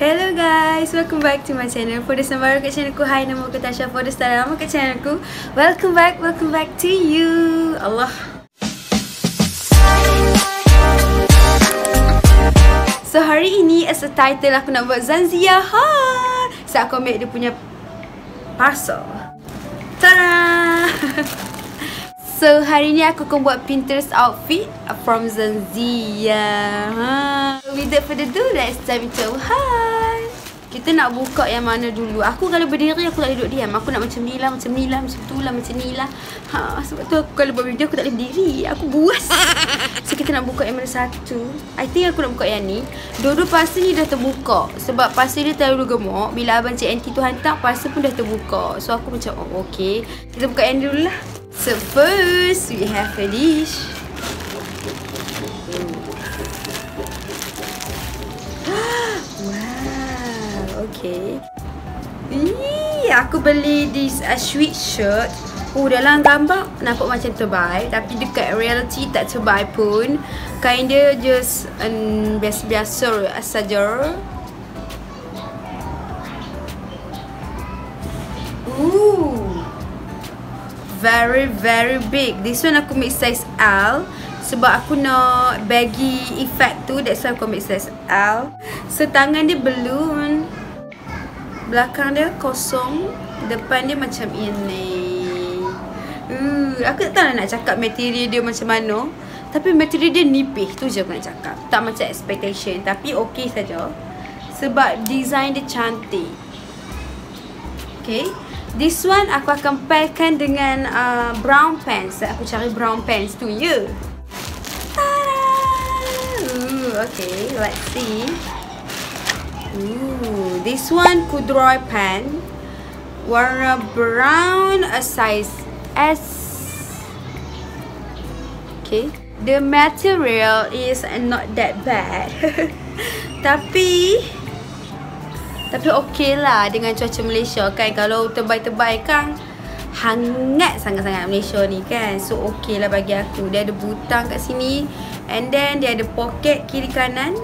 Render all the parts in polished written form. Hello guys, welcome back to my channel. For this baru kat channel ku, hi, nama aku Tasha. For this tak lama kat channel ku, welcome back to you. Allah. So hari ini as a title aku nak buat Zanzea haul. So aku ambil dia punya parcel. Tada! So hari ni aku akan buat Pinterest outfit from Zanzea. Without further ado, let's dive into haul. Kita nak buka yang mana dulu? Aku kalau berdiri aku tak boleh duduk diam. Aku nak macam ni lah, macam ni lah, macam tu lah, macam ni lah. Sebab tu aku kalau buat video aku tak boleh berdiri. Aku buas. So kita nak buka yang mana satu? I think aku nak buka yang ni. Dua-dua pasal ni dah terbuka. Sebab pasal dia terlalu gemuk. Bila abang cik auntie tu hantar, pasal pun dah terbuka. So aku macam oh, okay. Kita buka yang dulu lah. So first, we have a dish. Wow, okay. Eee, aku beli this sweatshirt. Dalam gambar nampak macam terbaik, tapi dekat reality tak terbaik pun. Kain dia just biasa-biasa saja. Very big. This one aku ambil size L sebab aku nak baggy effect tu, that's why aku ambil size L. So tangan dia balloon, belakang dia kosong, depan dia macam ini. Aku tak tahu nak cakap material dia macam mana, tapi material dia nipis, tu je aku nak cakap. Tak macam expectation, tapi okay saja sebab design dia cantik. Okay, this one aku akan pairkan dengan brown pants. Aku cari brown pants tu ya. Okay, let's see. This one corduroy pants, warna brown, a size S. Okay, the material is not that bad. Tapi okey lah dengan cuaca Malaysia kan. Kalau tebai-tebai kan hangat sangat-sangat Malaysia ni kan. So okey lah bagi aku. Dia ada butang kat sini, and then dia ada poket kiri kanan.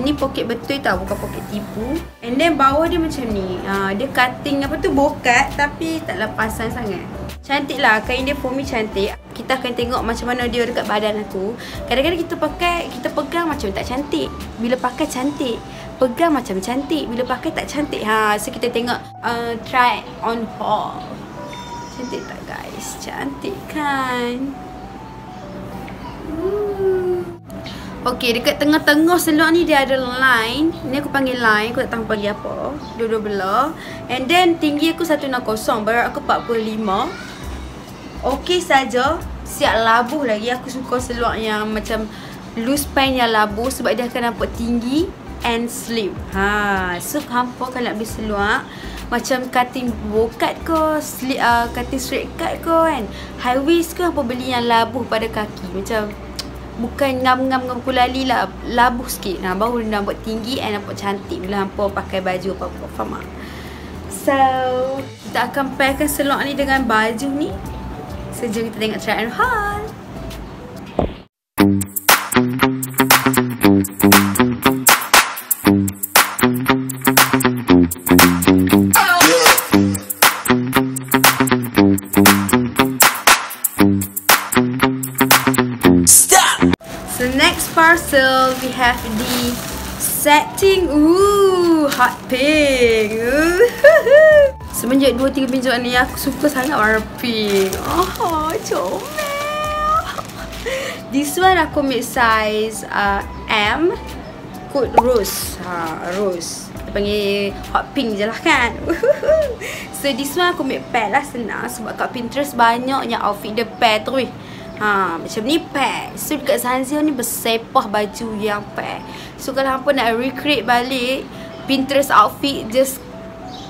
Ni poket betul tau, bukan poket tipu. And then bawah dia macam ni. Dia cutting apa tu, bokat, tapi tak lepasan sangat. Cantik lah, kain dia for me cantik. Kita akan tengok macam mana dia dekat badan aku. Kadang-kadang kita pakai, kita pegang macam tak cantik. Bila pakai cantik, pegang macam cantik. Bila pakai tak cantik. So kita tengok try on haul. Cantik tak guys? Cantik kan? Okay, dekat tengah-tengah selok ni dia ada line. Ni aku panggil line, aku tak tahu panggil apa. Dua-dua belah. And then tinggi aku 160, berat aku 45. Okey saja, siap labuh lagi. Aku suka seluar yang macam loose pant yang labuh sebab dia akan nampak tinggi and slim. So hampa kalau nak beli seluar macam cutting bokat ke, cutting straight cut ke kan, high waist ke, hampa beli yang labuh pada kaki. Macam bukan ngam-ngam kulali lah, labuh sikit. Baru dia nampak tinggi and nampak cantik bila hampa pakai baju apa-apa. Faham tak? So kita akan pairkan seluar ni dengan baju ni. So jom kita tengok try and haul. So next parcel we have the setting. Hot pink. Semenjak 2-3 pinjauan ni aku suka sangat warna pink. Comel. This one aku ambil size M, kod rose. Rose. Dia panggil hot pink je lah kan. So this one aku ambil pair lah, senang. Sebab kat Pinterest banyak yang outfit dia pair tu. Macam ni pair. So dekat Zanzea ni bersepah baju yang pair. So kalau hampa nak recreate balik Pinterest outfit, just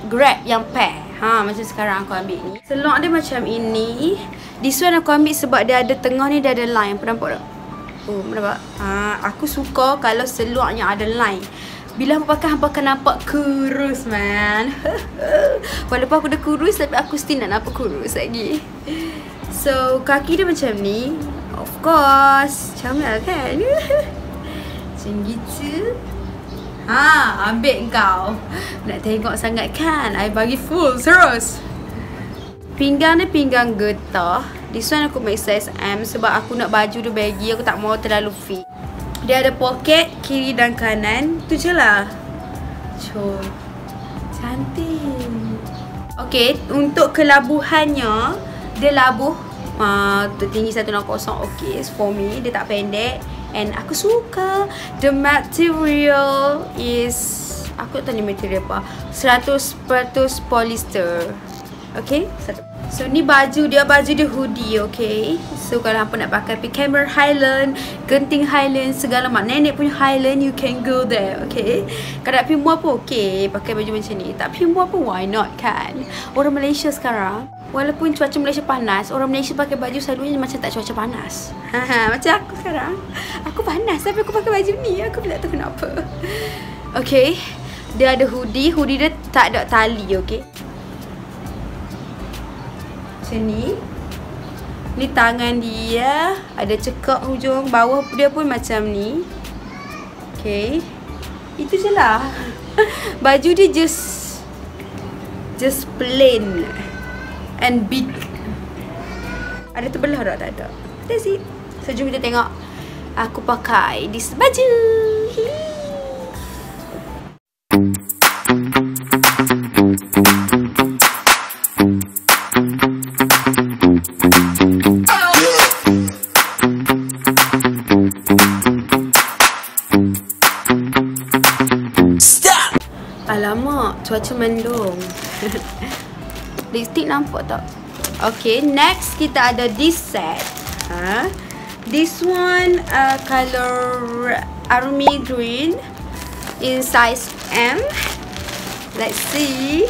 grab yang pair. Macam sekarang aku ambil ni. Seluar dia macam ini. This one aku ambil sebab dia ada tengah ni, dia ada line. Pernah nampak tak? Oh, nampak? Aku suka kalau seluar yang ada line. Bila aku pakai, hampa akan nampak kurus, man. Walaupun aku dah kurus, tapi aku still nak nampak kurus lagi. So, kaki dia macam ni. Of course, comel kan? Macam gitu. Ha, ambil kau. Nak tengok sangat kan? I bagi full terus. Pinggang ni pinggang getah. This one aku make size M sebab aku nak baju dia baggy. Aku tak mau terlalu fit. Dia ada poket kiri dan kanan. Tu je lah. Cuk. Cantik. Okay, untuk kelabuhannya, dia labuh tinggi 160. Okay, it's for me. Dia tak pendek. And aku suka the material is, aku tak tahu ni material apa, 100% polyester. Okay, so ni baju dia hoodie. Okay, so kalau hampa nak pakai pergi Cameron Highland, Genting Highland, segala mak nenek punya Highland, you can go there. Okay, kalau nak pergi mua pun okay pakai baju macam ni. Tak pergi mua pun why not kan? Orang Malaysia sekarang, walaupun cuaca Malaysia panas, orang Malaysia pakai baju selalunya macam tak cuaca panas. Macam aku sekarang, aku panas tapi aku pakai baju ni. Aku pun tak tahu kenapa. Okay, dia ada hoodie. Hoodie dia tak ada tali. Okay, macam ni. Ni tangan dia, ada cekak hujung. Bawah dia pun macam ni. Okay, itu je lah. Baju dia just plain and big. Ada terbelah tak? Tak ada. That's it. So jom kita tengok aku pakai this baju. Stop. Alamak, cuaca mendung. Lipstick nampak tak? Okay, next kita ada this set. This one color army green in size M. Let's see.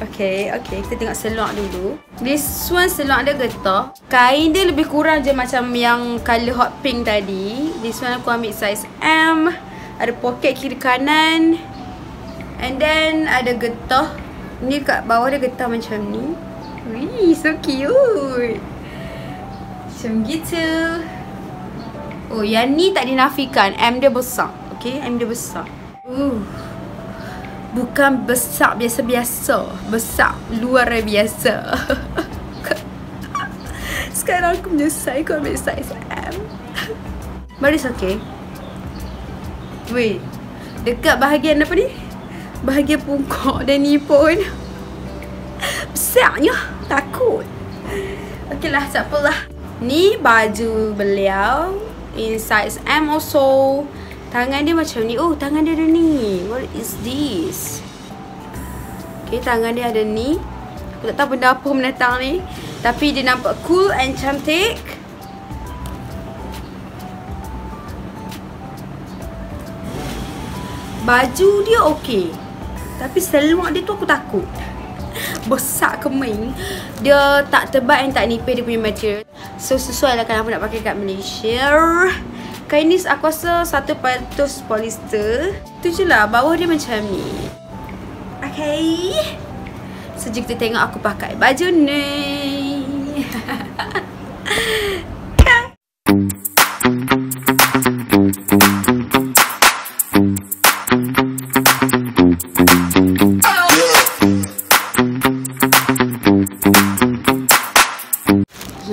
Okay, kita tengok selok dulu. This one selok dia getah. Kain dia lebih kurang je macam yang color hot pink tadi. This one aku ambil size M. Ada poket kiri kanan. And then ada getah. Ni kat bawah dia getah macam ni. Wee, so cute. Macam gitu. Oh, yang ni tak dinafikan, M dia besar. Okay, M dia besar. Bukan besar biasa-biasa. Besar luar biasa. Sekarang aku menyesal aku ambil size M. But it's okay. Wait, dekat bahagian apa ni? Bahagian pungkok dia ni pun besarnya. Takut. Okay lah, tak apalah. Ni baju beliau in size M also. Tangan dia macam ni. Oh, tangan dia ada ni. What is this? Okay, tangan dia ada ni. Aku tak tahu benda apa mendatang ni, tapi dia nampak cool and cantik. Baju dia okay, tapi seluar dia tu aku takut. Besar keming. Dia tak tebal dan tak nipis dia punya material. So sesuai lah kalau aku nak pakai kat Malaysia. Kain ni aku rasa 100% polyester. Tu je lah, bawah dia macam ni. Okay, so jom kita tengok aku pakai baju ni.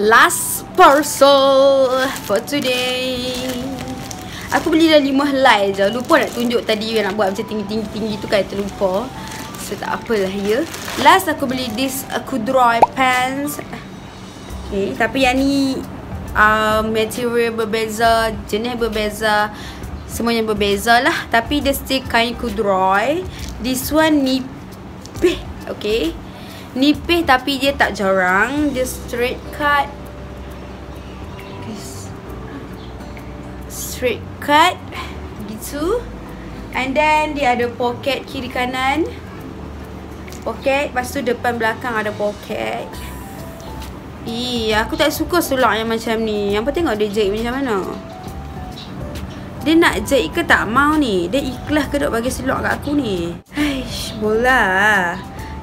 Last parcel for today. Aku beli dah 5 helai je. Lupa nak tunjuk tadi nak buat macam tinggi-tinggi tu kan, terlupa. So tak apalah ya. Last aku beli this corduroy pants. Okay, tapi yang ni material berbeza, jenis berbeza, semuanya berbeza lah. Tapi dia still kain corduroy. This one nipis. Okay, nipis tapi dia tak jarang. Dia straight cut. Straight cut gitu. And then dia ada poket kiri kanan. Poket. Lepas tu depan belakang ada poket. Aku tak suka selok yang macam ni. Yang penting tengok dia jahit macam mana. Dia nak jahit ke tak mau ni? Dia ikhlas ke dok bagi selok kat aku ni? Aish, bola.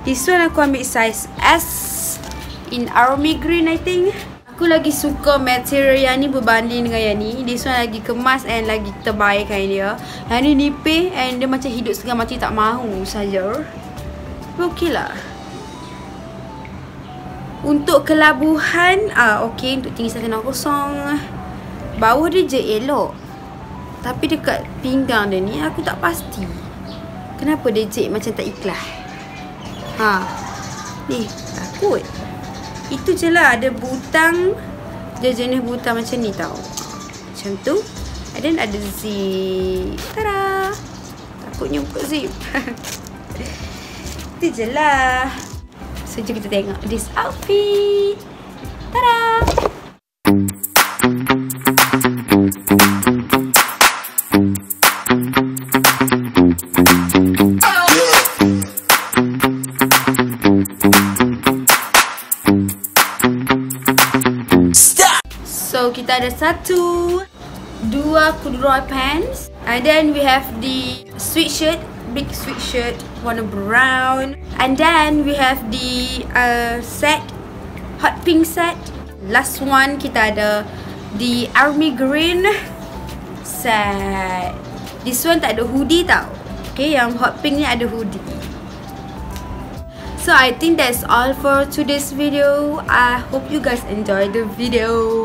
This one aku ambil size S in army green I think. Aku lagi suka material yang ni berbanding dengan yang ni. This one lagi kemas and lagi terbaik kain dia. Yang ni nipis and dia macam hidup setengah mati tak mahu saja. Okey lah. Untuk kelabuhan, okey untuk tinggi 160. Bawah dia je elok. Tapi dekat pinggang dia ni aku tak pasti. Kenapa dia je macam tak ikhlas. Ha. Ni takut. Itu je lah, ada butang. Dia jenis butang macam ni tau. Macam tu. And then ada zip. Tada. Takutnya buka zip. Itu je lah. So jom kita tengok this outfit. Tada. Kita ada satu, dua corduroy pants, and then we have the sweatshirt, big sweatshirt warna brown, and then we have the set, hot pink set. Last one kita ada the army green set. This one tak ada hoodie tau. Okay, yang hot pink ni ada hoodie. So I think that's all for today's video. I hope you guys enjoyed the video.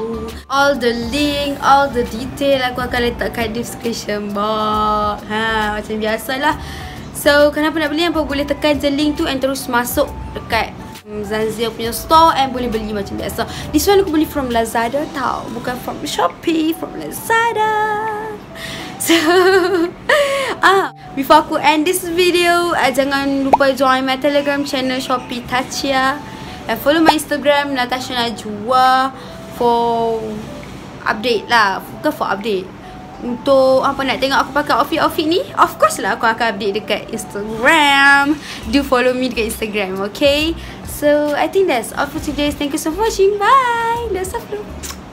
All the link, all the detail aku akan letakkan di description box. Ha, macam biasalah. So kenapa nak beli, apa boleh tekan je link tu and terus masuk dekat Zanzea punya store and boleh beli macam biasa. This one aku beli from Lazada tau, bukan from Shopee, from Lazada. So before aku end this video, jangan lupa join my Telegram channel Shopee Tachia and follow my Instagram Natasha Najwa for update lah. Bukan for update, untuk apa nak tengok aku pakai outfit-outfit ni, of course lah aku akan update dekat Instagram. Do follow me dekat Instagram, okay? So I think that's all for today. Thank you so much. Bye. Love you.